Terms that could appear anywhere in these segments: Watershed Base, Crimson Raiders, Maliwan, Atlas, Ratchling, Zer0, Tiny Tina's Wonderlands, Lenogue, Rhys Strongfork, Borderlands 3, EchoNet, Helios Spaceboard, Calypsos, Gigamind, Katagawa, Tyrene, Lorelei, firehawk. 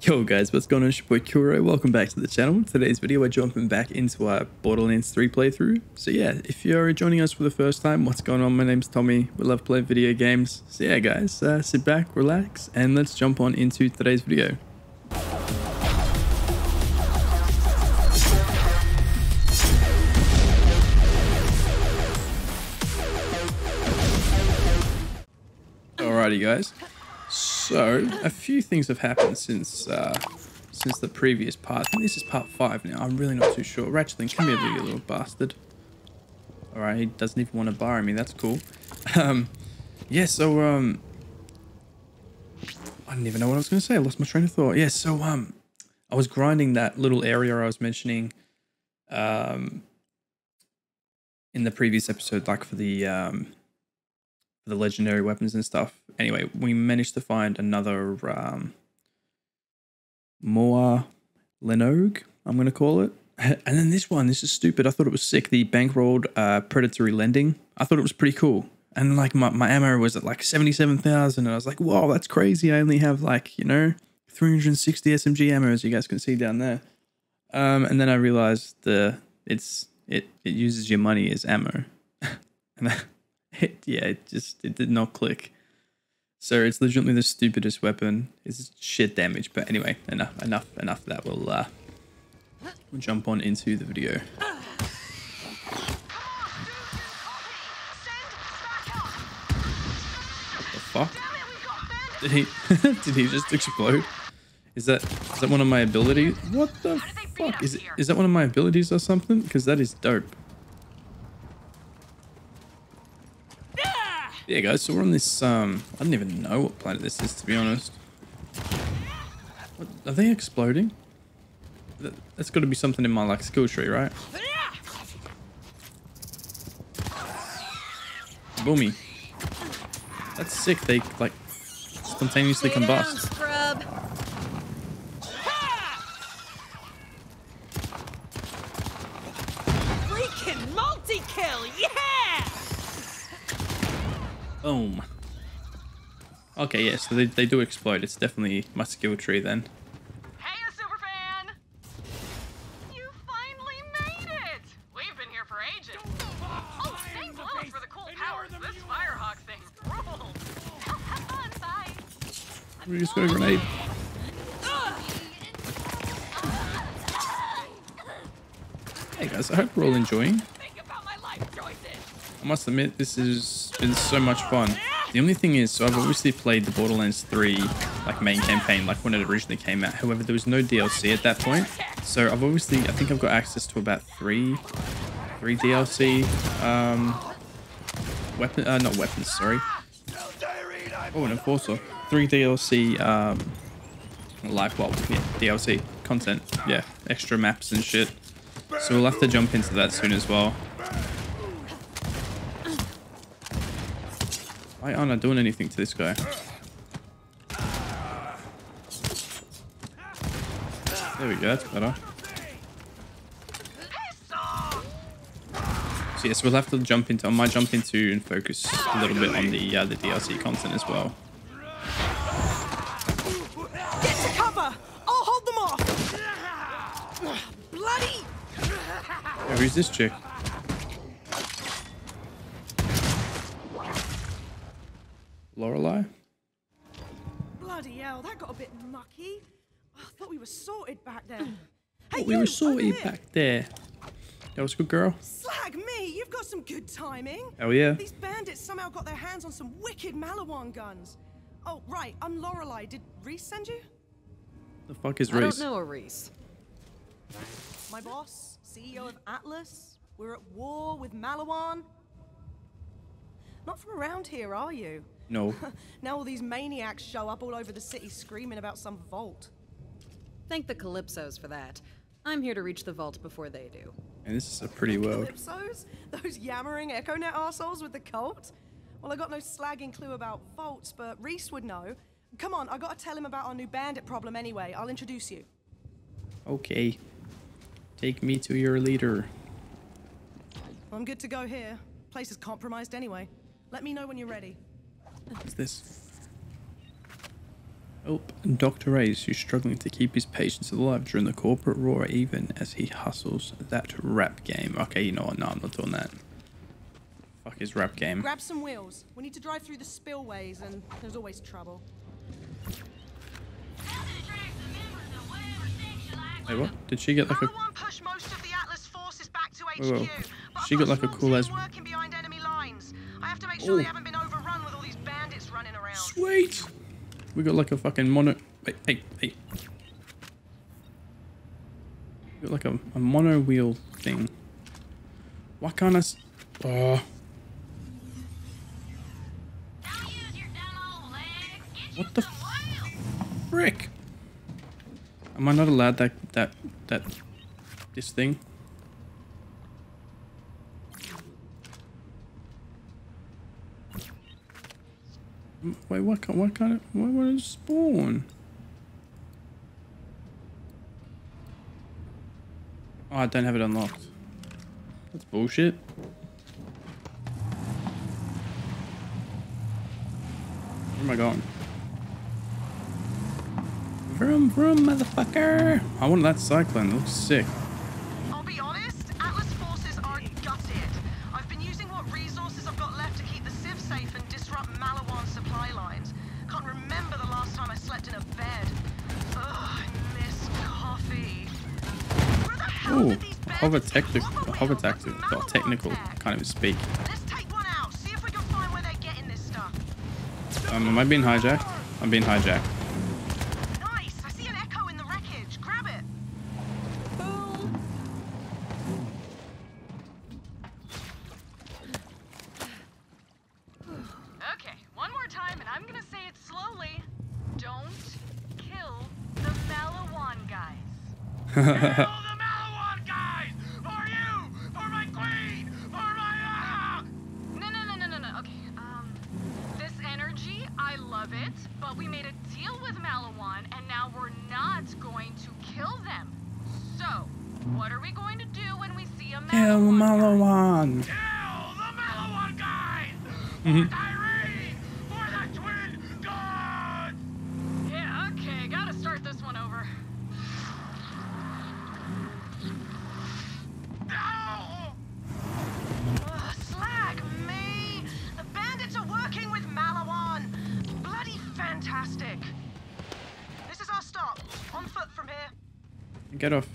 Yo guys, what's going on? It's your boy Kuro. Welcome back to the channel. Today's video we're jumping back into our Borderlands 3 playthrough. So yeah, if you're joining us for the first time, what's going on? My name's Tommy. We love playing video games. So yeah guys, sit back, relax, and let's jump on into today's video. Alrighty guys. So, a few things have happened since the previous part. I think this is part 5 now. I'm really not too sure. Ratchling, come here, you little bastard. Alright, he doesn't even want to borrow me. That's cool. Yeah, so, I didn't even know what I was going to say. I lost my train of thought. Yeah, so, I was grinding that little area I was mentioning, in the previous episode, like for the legendary weapons and stuff. Anyway, we managed to find another more Lenogue, I'm going to call it. And then this one, this is stupid. I thought it was sick. The bankrolled predatory lending. I thought it was pretty cool. And like my ammo was at like 77,000. And I was like, whoa, that's crazy. I only have like, you know, 360 SMG ammo, as you guys can see down there. And then I realized it uses your money as ammo. And it did not click. So it's legitimately the stupidest weapon. It's shit damage. But anyway, enough of that. We'll jump on into the video. What the fuck? Did he just explode? Is that one of my abilities? What the fuck? Is that one of my abilities or something? Because that is dope. Yeah guys, so we're on this, I don't even know what planet this is, to be honest. What, are they exploding? That's got to be something in my, like, skill tree, right? Boomy. That's sick, they, like, spontaneously combust. Freaking multi-kill, yeah! Boom. Okay, yeah, so they do explode. It's definitely my skill tree then. Hey, superfan! You finally made it! We've been here for ages. Oh, thanks Lil for the cool powers. This firehawk thing rules. Have fun, bye. We just got a grenade. Hey guys, I hope we're all enjoying. I must admit, this has been so much fun. The only thing is, so I've obviously played the Borderlands 3 like main campaign, like when it originally came out. However, there was no DLC at that point. So I've obviously, I think I've got access to about three DLC an enforcer. 3 DLC DLC content. Yeah, extra maps and shit. So we'll have to jump into that soon as well. Why aren't I doing anything to this guy? There we go, that's better. So yes, we'll have to jump into, I might jump into and focus a little bit on the DLC content as well. Get to cover! I'll hold them off! Bloody! Yeah, who's this chick? Lorelei? Bloody hell, that got a bit mucky. I thought we were sorted back there. Hey, we were sorted back there. That was a good girl. Slag me, you've got some good timing. Oh yeah. These bandits somehow got their hands on some wicked Maliwan guns. Oh right, I'm Lorelei. Did Rhys send you? The fuck is Rhys? I don't know a Rhys. My boss, CEO of Atlas. We're at war with Maliwan. Not from around here, are you? No. Now all these maniacs show up all over the city screaming about some vault. Thank the Calypsos for that. I'm here to reach the vault before they do. And this is a pretty world. Calypsos? Those yammering EchoNet arseholes with the cult? Well, I got no slagging clue about vaults, but Rhys would know. Come on, I gotta tell him about our new bandit problem anyway. I'll introduce you. Okay. Take me to your leader. I'm good to go here. Place is compromised anyway. Let me know when you're ready. What's this? Help and Dr. Rhys, who's struggling to keep his patients alive during the corporate roar even as he hustles that rap game. Okay, you know what? No, I'm not doing that. Fuck his rap game. Grab some wheels. We need to drive through the spillways and there's always trouble. Hey, what? Did she get like a... Maliwan pushed most of the Atlas forces back to HQ. Whoa. But she got like a cool ass... working behind enemy lines. I have to make sure they haven't been overrun with all these bandits running around. Sweet! We got like a fucking mono... Wait, hey, hey. We got like a mono wheel thing. Why can't I... Oh. Don't use your dumb old legs. Get what the frick? Am I not allowed this thing? Wait, why would it spawn? Oh, I don't have it unlocked. That's bullshit. Where am I going? Vroom, vroom, motherfucker! I want that cyclone. It looks sick. I'll be honest, Atlas forces are gutted. I've been using what resources I've got left to keep the Civ safe and disrupt Maliwan's supply lines. Can't remember the last time I slept in a bed. Ugh, I miss coffee. Where the hell did these beds? Hover technical. I can't even speak. Let's take one out. See if we can find where they're getting this stuff. Am I being hijacked? I'm being hijacked. Get off.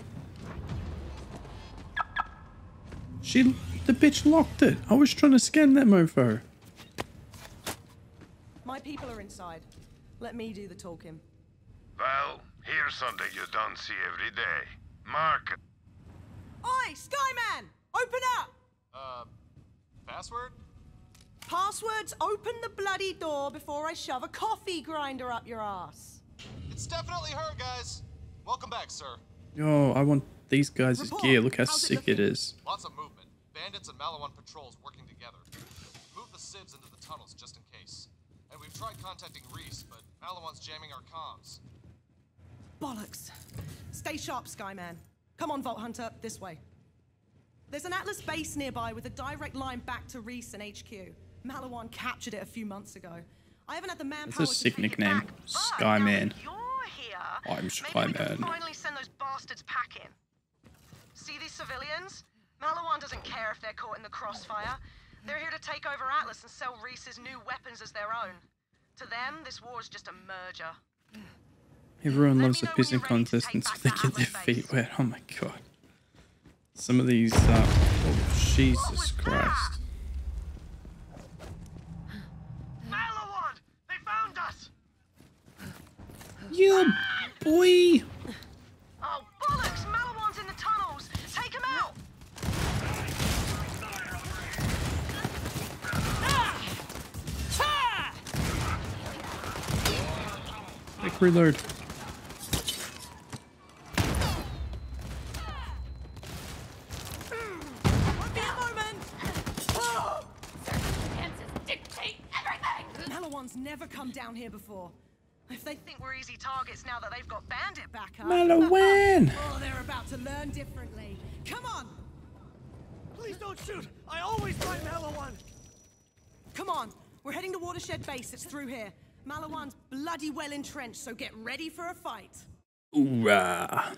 The bitch locked it. I was trying to scan that mofo. My people are inside. Let me do the talking. Well, here's something you don't see every day. Mark. Oi, Skyman! Open up! Password? Passwords, open the bloody door before I shove a coffee grinder up your ass. It's definitely her, guys. Welcome back, sir. Yo, I want these guys' gear. Look how sick it is. Lots of movement. Bandits and Maliwan patrols working together. Move the civs into the tunnels just in case. And we've tried contacting Rhys, but Malawan's jamming our comms. Bollocks. Stay sharp, Skyman. Come on, Vault Hunter. This way. There's an Atlas base nearby with a direct line back to Rhys and HQ. Maliwan captured it a few months ago. I haven't had the manpower. That's a sick nickname. Skyman. I'm Skyman. Maybe we can finally send those bastards packing. See these civilians? Maliwan doesn't care if they're caught in the crossfire. They're here to take over Atlas and sell Rhys's new weapons as their own. To them, this war's just a merger. Everyone loves a pissing contest until they get their feet wet. Oh my god. Some of these... oh, Jesus Christ. Maliwan! They found us! You... Boy! Oh, bollocks! Maliwan's in the tunnels! Take him out! Quick reload. Won't be a moment! Circumstances dictate everything! Maliwan's never come down here before. If they think we're easy targets now that they've got bandit back up. Maliwan! Oh, they're about to learn differently. Come on! Please don't shoot! I always find Maliwan! Come on! We're heading to Watershed Base. It's through here. Maliwan's bloody well entrenched, so get ready for a fight. Hoorah.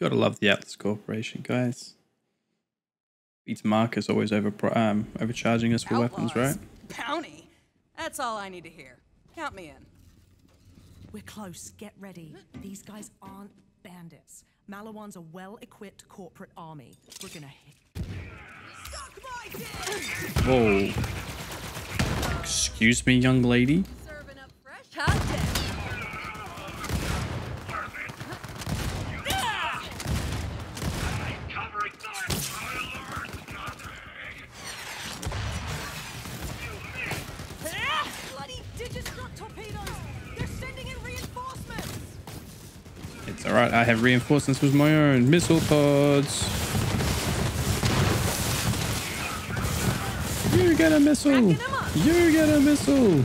Gotta love the Atlas Corporation, guys. Beats Marcus always overcharging us for Outlaws. Weapons, right? Bounty. That's all I need to hear. Count me in. We're close. Get ready. These guys aren't bandits. Maliwan's a well-equipped corporate army. We're gonna hit. Whoa. Excuse me, young lady. Serving up fresh hot. Alright, I have reinforcements with my own missile pods. You get a missile! You get a missile!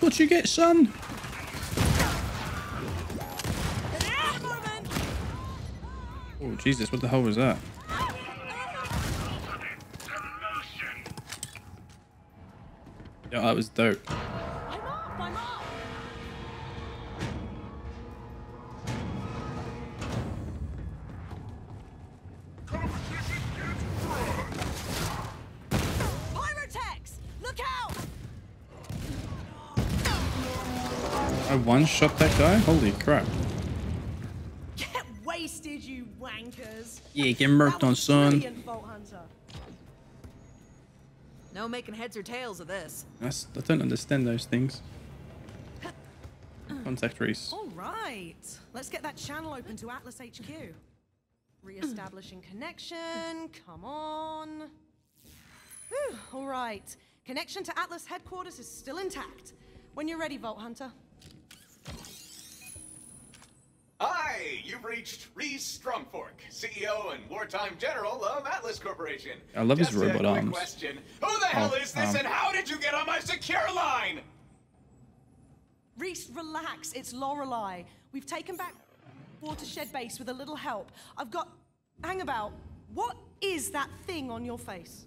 What you get, son? Oh Jesus, what the hell was that? Yeah, that was dope. I'm up. One-shot that guy? Holy crap. Get wasted, you wankers. Yeah, get murked on, son. No making heads or tails of this. I don't understand those things. Contact Rhys. Alright. Let's get that channel open to Atlas HQ. Re-establishing connection. Come on. Alright. Connection to Atlas headquarters is still intact. When you're ready, Vault Hunter. Hi, you've reached Rhys Strongfork, CEO and wartime general of Atlas Corporation. I love his robot arms. Question. Who the hell is this and how did you get on my secure line? Rhys, relax. It's Lorelei. We've taken back Watershed Base with a little help. I've got... Hang about. What is that thing on your face?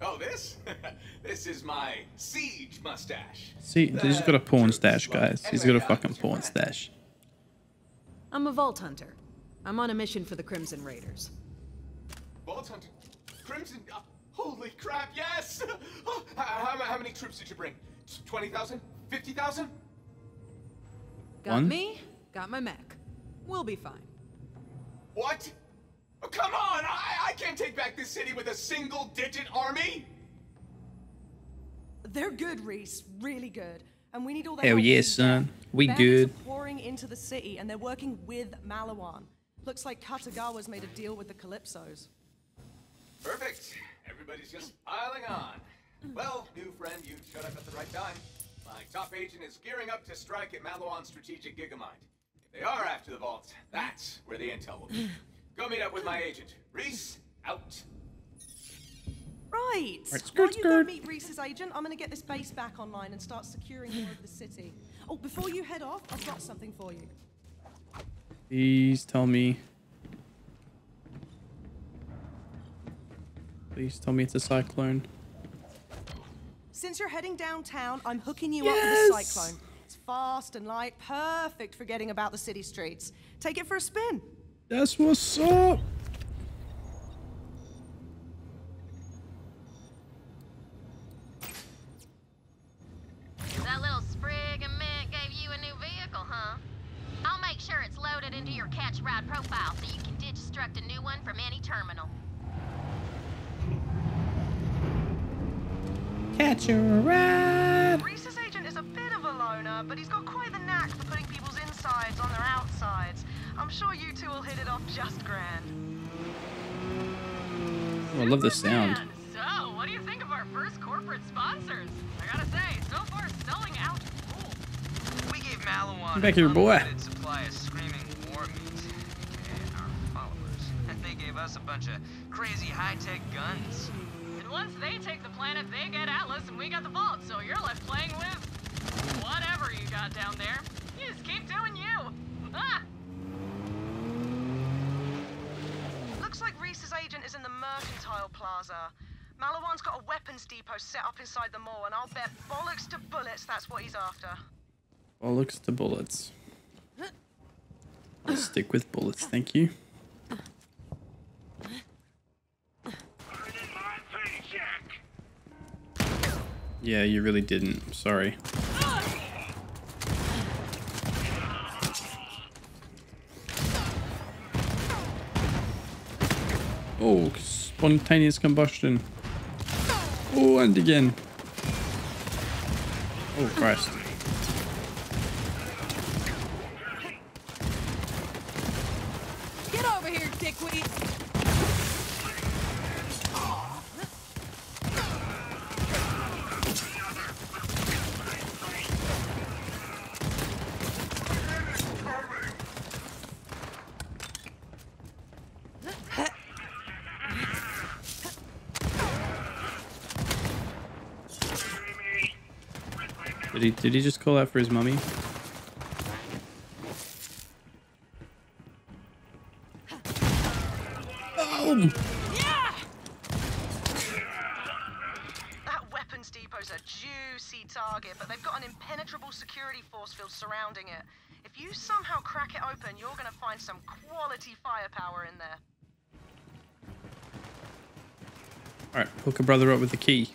Oh, this? This is my siege mustache. See, he's got a porn stash, guys. He's got a fucking porn stash. I'm a Vault Hunter. I'm on a mission for the Crimson Raiders. Vault Hunter? Crimson? Holy crap, yes! Oh, how many troops did you bring? 20,000? 50,000? Got me, got my mech. We'll be fine. What? Oh, come on! I can't take back this city with a single-digit army! They're good, Rhys. Really good. And we need all that. Hell yes, son. We good. Bandits are pouring into the city, and they're working with Maliwan. Looks like Katagawa's made a deal with the Calypsos. Perfect. Everybody's just piling on. Well, new friend, you showed up at the right time. My top agent is gearing up to strike at Maliwan's strategic Gigamind. If they are after the vaults, that's where the intel will be. Go meet up with my agent. Rhys, out. Right. While you go meet Rhys's agent, I'm going to get this base back online and start securing more of the city. Oh, before you head off, I've got something for you. Please tell me. Please tell me it's a cyclone. Since you're heading downtown, I'm hooking you up with a cyclone. It's fast and light, perfect for getting about the city streets. Take it for a spin. That's what's up. Catch a ride. Rhys's agent is a bit of a loner, but he's got quite the knack for putting people's insides on their outsides. I'm sure you two will hit it off just grand. Oh, I love this sound. So, what do you think of our first corporate sponsors? I gotta say, so far selling out full. We gave Maliwan back here, boy. Supply of screaming war meat, aka our followers. And they gave us a bunch of crazy high-tech guns. And once they take the planet, they get Atlas, and we got the vault. So you're left playing with whatever you got down there. You just keep doing you. Ah! Looks like Rhys's agent is in the Mercantile Plaza. Malawan's got a weapons depot set up inside the mall, and I'll bet bollocks to bullets that's what he's after. Bollocks to bullets. I'll stick with bullets, thank you. Yeah, you really didn't. Sorry. Oh, spontaneous combustion. Oh, and again. Oh, Christ. Get over here, dickweed. Did he just call out for his mummy? Oh. Yeah! That weapons depot's a juicy target, but they've got an impenetrable security force field surrounding it. If you somehow crack it open, you're gonna find some quality firepower in there. Alright, hook a brother up with the key.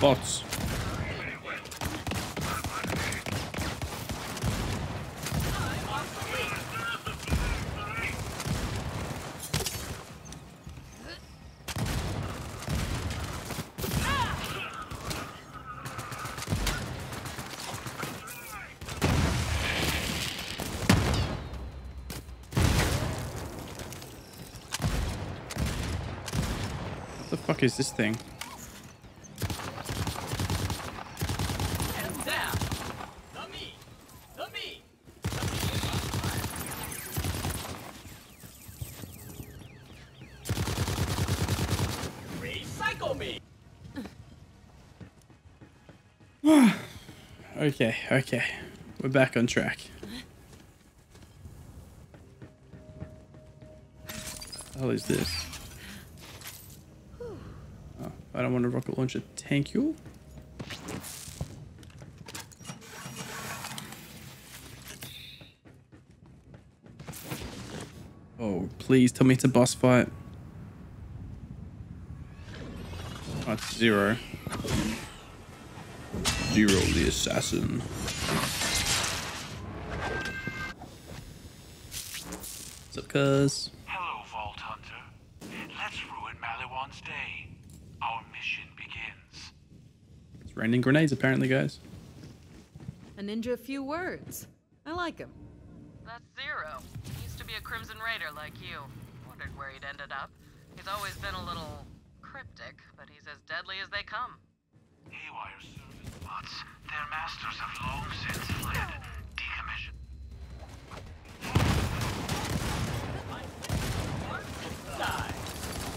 Bots. What the fuck is this thing? Okay, okay. We're back on track. What the hell is this? Oh, I don't want to rocket launch a tank, you. Oh, please tell me it's a boss fight. Oh, it's Zer0. Zer0 the assassin. What's up, cuz? Hello, Vault Hunter. Let's ruin Maliwan's day. Our mission begins. It's raining grenades, apparently, guys. A ninja, a few words. I like him. That's Zer0. He used to be a Crimson Raider like you. Wondered where he'd ended up. He's always been a little cryptic, but he's as deadly as they come. Haywire service bots, their masters have long since fled, decommissioned.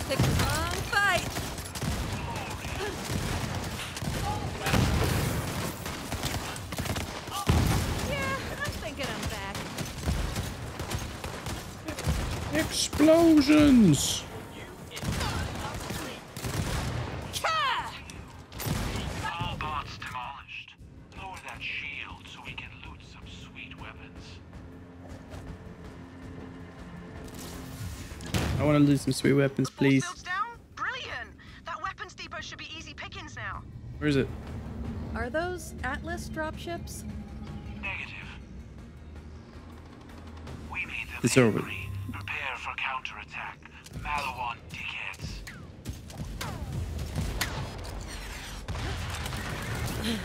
Take a long fight. Yeah, I'm thinking I'm back. Explosions. I want to lose some sweet weapons, please. Down? Brilliant. That weapons depot should be easy pickings now. Where is it? Are those Atlas dropships? Negative. We made them. It's over. counterattack. Maliwan dickheads. The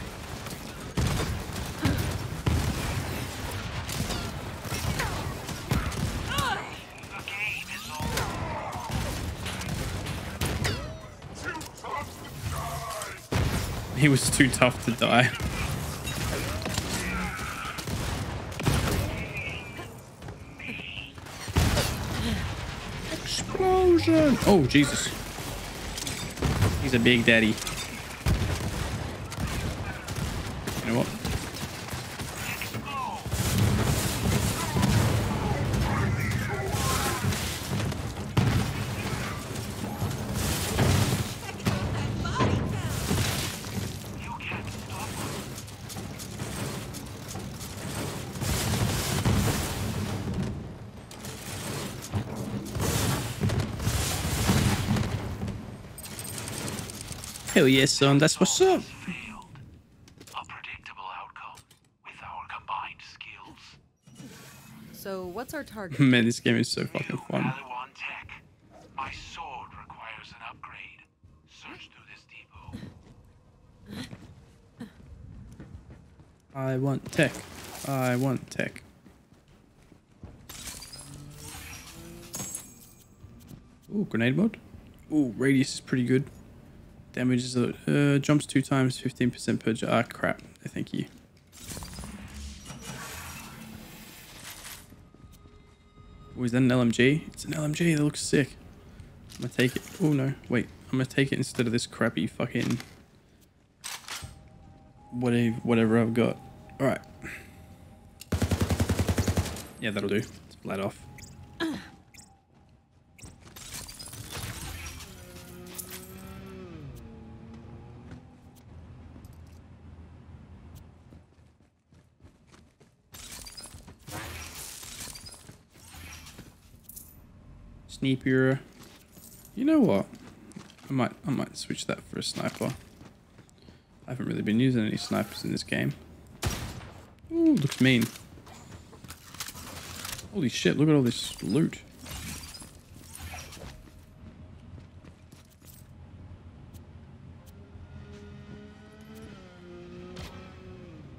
game is over. Too tough to die. He was too tough to die. Oh, Jesus. He's a big daddy. You know what? Hell yes, son, that's what's up. A predictable outcome with our combined skills. So, what's our target? Man, this game is so fucking fun. My sword requires an upgrade. Search through this depot. I want tech. I want tech. Ooh, grenade mode. Ooh, radius is pretty good. Damage is jumps 2 times, 15% per jar. Ah, crap. Thank you. Oh, is that an LMG? It's an LMG. That looks sick. I'm gonna take it. Oh, no. Wait. I'm gonna take it instead of this crappy fucking... Whatever I've got. Alright. Yeah, that'll do. It's flat off. Sniper. You know what? I might switch that for a sniper. I haven't really been using any snipers in this game. Ooh, looks mean. Holy shit, look at all this loot.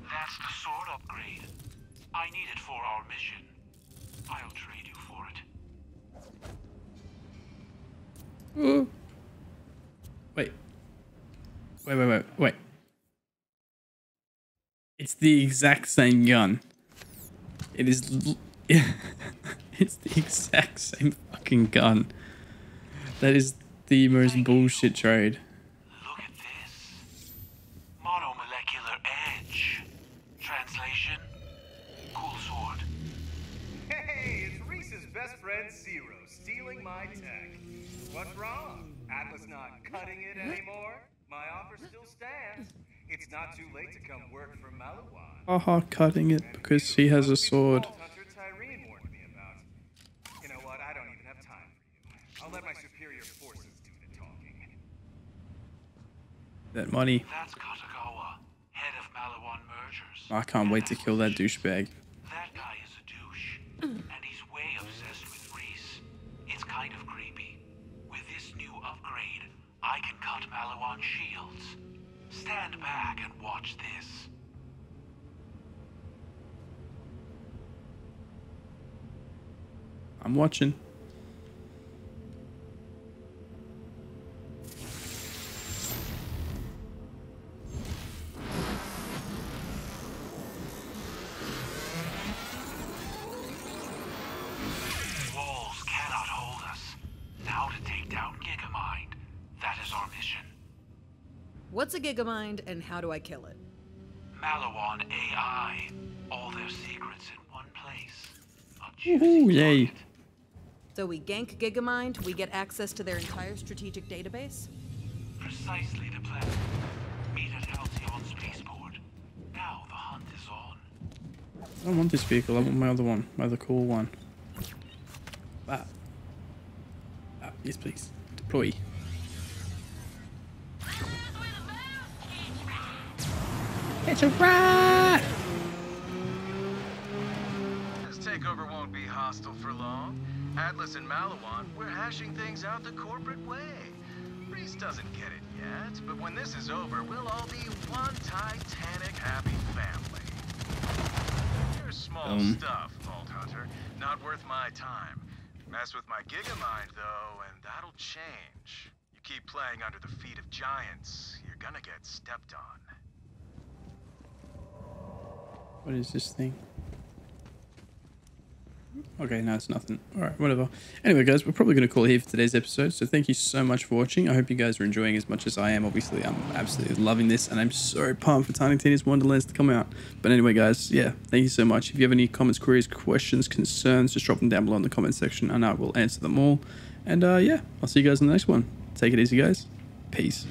That's the sword upgrade. I need it for our mission. I'll trade you for it. Wait. Wait. It's the exact same gun. It is... It's the exact same fucking gun. That is the most bullshit trade. Look at this. Monomolecular edge. Translation? Cool sword. Hey, it's Rhys's best friend, Zer0, stealing my tech. What's wrong? Atlas not cutting it anymore? My offer still stands. It's not too late to come work for Maliwan. Haha, cutting it because he has a sword. Hunter Tyrene warned me about. You know what? I don't even have time for you. I'll let my superior forces do the talking. That money. That's Katagawa, head of Maliwan mergers. I can't wait to kill that douchebag. That guy is a douche, and he's way obsessed with Rhys. It's kind of creepy. I can cut Maliwan shields. Stand back and watch this. I'm watching. Walls cannot hold us. Now to take down Gigamind. That is our mission. What's a Gigamind and how do I kill it? Maliwan AI. All their secrets in one place. Ooh, yay. So we gank Gigamind, we get access to their entire strategic database? Precisely the plan. Meet at Helios Spaceboard. Now the hunt is on. I don't want this vehicle, I want my other one. My other cool one. Ah. Ah, yes please. Deploy. It's a rat! This takeover won't be hostile for long. Atlas and Maliwan, we're hashing things out the corporate way. Rhys doesn't get it yet, but when this is over, we'll all be one Titanic happy family. You're small stuff, Vault Hunter. Not worth my time. Mess with my Gigamind, though, and that'll change. You keep playing under the feet of giants, you're gonna get stepped on. What is this thing? Okay, no, it's nothing. Alright, whatever. Anyway, guys, we're probably going to call it here for today's episode. So thank you so much for watching. I hope you guys are enjoying as much as I am. Obviously, I'm absolutely loving this. And I'm so pumped for Tiny Tina's Wonderlands to come out. But anyway, guys, yeah, thank you so much. If you have any comments, queries, questions, concerns, just drop them down below in the comment section. And I will answer them all. And yeah, I'll see you guys in the next one. Take it easy, guys. Peace.